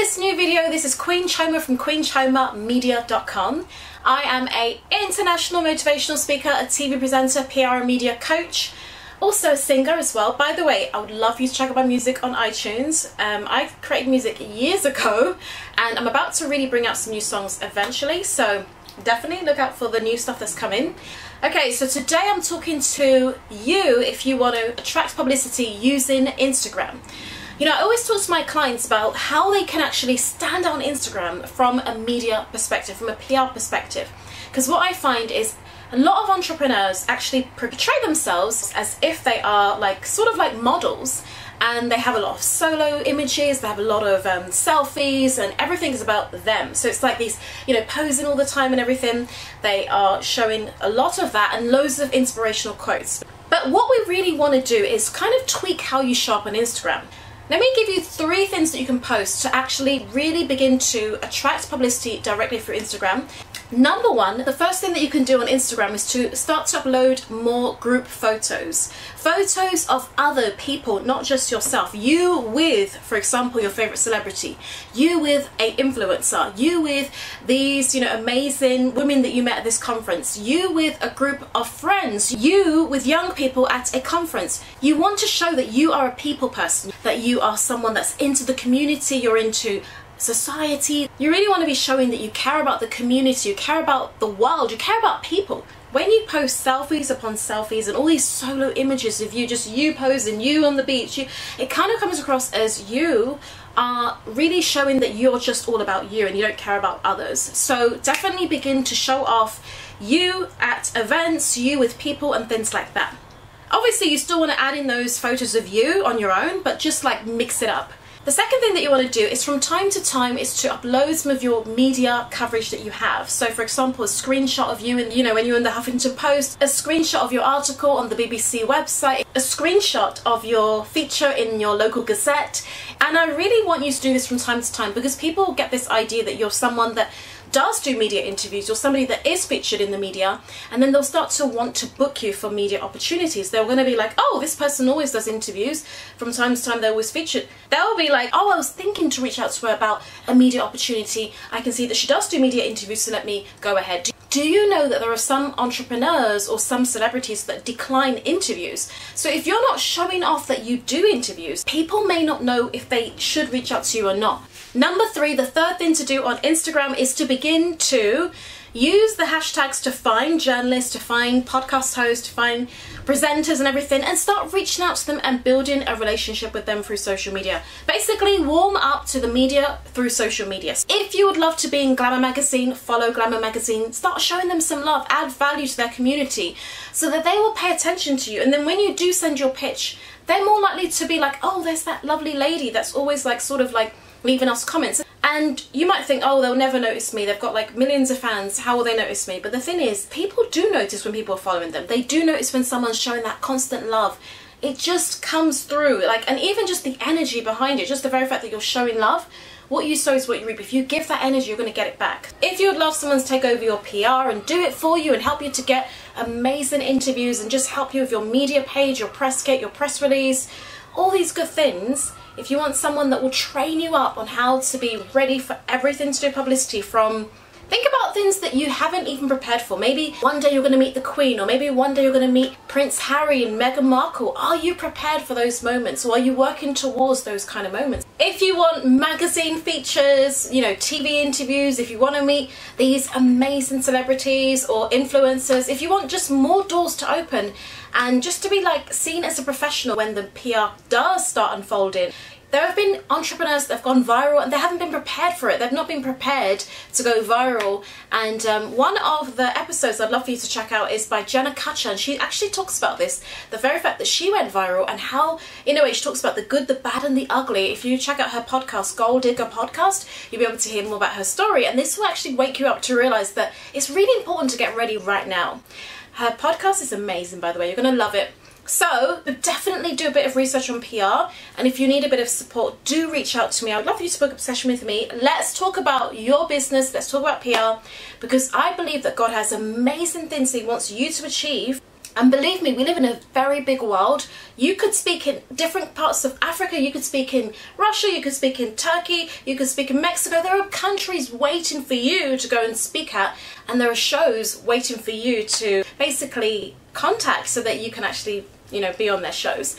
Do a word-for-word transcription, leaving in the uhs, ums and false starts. this new video. This is Queen Chioma from Queen Chioma Media dot com. I am a international motivational speaker, a T V presenter, P R and media coach, also a singer as well. By the way, I would love you to check out my music on iTunes. Um, I created music years ago and I'm about to really bring out some new songs eventually, so definitely look out for the new stuff that's coming. Okay, so today I'm talking to you if you want to attract publicity using Instagram. You know, I always talk to my clients about how they can actually stand out on Instagram from a media perspective, from a P R perspective. Because what I find is a lot of entrepreneurs actually portray themselves as if they are like sort of like models, and they have a lot of solo images, they have a lot of um, selfies, and everything is about them. So it's like these, you know, posing all the time and everything. They are showing a lot of that and loads of inspirational quotes. But what we really want to do is kind of tweak how you show up on Instagram. Let me give you three things that you can post to actually really begin to attract publicity directly through Instagram. Number one, the first thing that you can do on Instagram is to start to upload more group photos. Photos of other people, not just yourself. You with, for example, your favorite celebrity. You with an influencer. You with these, you know, amazing women that you met at this conference. You with a group of friends. You with young people at a conference. You want to show that you are a people person, that you are someone that's into the community, you're into society. You really want to be showing that you care about the community, you care about the world, you care about people. When you post selfies upon selfies and all these solo images of you, just you posing, you on the beach, you, it kind of comes across as you are really showing that you're just all about you and you don't care about others. So definitely begin to show off you at events, you with people and things like that. Obviously you still want to add in those photos of you on your own, but just like mix it up. The second thing that you want to do is from time to time is to upload some of your media coverage that you have. So for example, a screenshot of you and you know when you're in the Huffington Post, a screenshot of your article on the B B C website, a screenshot of your feature in your local gazette. And I really want you to do this from time to time because people get this idea that you're someone that does do media interviews or somebody that is featured in the media, and then they'll start to want to book you for media opportunities. They're going to be like, oh, this person always does interviews, from time to time they're always featured. They'll be like, oh, I was thinking to reach out to her about a media opportunity. I can see that she does do media interviews, so let me go ahead. Do you know that there are some entrepreneurs or some celebrities that decline interviews? So if you're not showing off that you do interviews, people may not know if they should reach out to you or not. Number three, the third thing to do on Instagram is to begin to use the hashtags to find journalists, to find podcast hosts, to find presenters and everything, and start reaching out to them and building a relationship with them through social media. Basically, warm up to the media through social media. If you would love to be in Glamour Magazine, follow Glamour Magazine. Start showing them some love, add value to their community so that they will pay attention to you. And then when you do send your pitch, they're more likely to be like, oh, there's that lovely lady that's always like sort of like leaving us comments. And you might think, oh, they'll never notice me, they've got like millions of fans, how will they notice me? But the thing is, people do notice when people are following them. They do notice when someone's showing that constant love. It just comes through, like, and even just the energy behind it, just the very fact that you're showing love. What you sow is what you reap. If you give that energy, you're going to get it back. If you would love someone to take over your P R and do it for you and help you to get amazing interviews and just help you with your media page, your press kit, your press release, all these good things, if you want someone that will train you up on how to be ready for everything to do publicity from, think about things that you haven't even prepared for. Maybe one day you're going to meet the Queen, or maybe one day you're going to meet Prince Harry and Meghan Markle. Are you prepared for those moments, or are you working towards those kind of moments? If you want magazine features, you know, T V interviews, if you want to meet these amazing celebrities or influencers, if you want just more doors to open and just to be like seen as a professional when the P R does start unfolding. There have been entrepreneurs that have gone viral and they haven't been prepared for it. They've not been prepared to go viral. And um, one of the episodes I'd love for you to check out is by Jenna Kutcher, and she actually talks about this, the very fact that she went viral and how, in a way, she talks about the good, the bad and the ugly. If you check out her podcast, Goal Digger Podcast, you'll be able to hear more about her story. And this will actually wake you up to realise that it's really important to get ready right now. Her podcast is amazing, by the way. You're going to love it. So definitely do a bit of research on P R, and if you need a bit of support, do reach out to me. I would love you to book a session with me. Let's talk about your business, let's talk about P R, because I believe that God has amazing things He wants you to achieve And believe me, we live in a very big world. You could speak in different parts of Africa, you could speak in Russia, you could speak in Turkey, you could speak in Mexico. There are countries waiting for you to go and speak at, and there are shows waiting for you to basically contact so that you can actually, you know, be on their shows.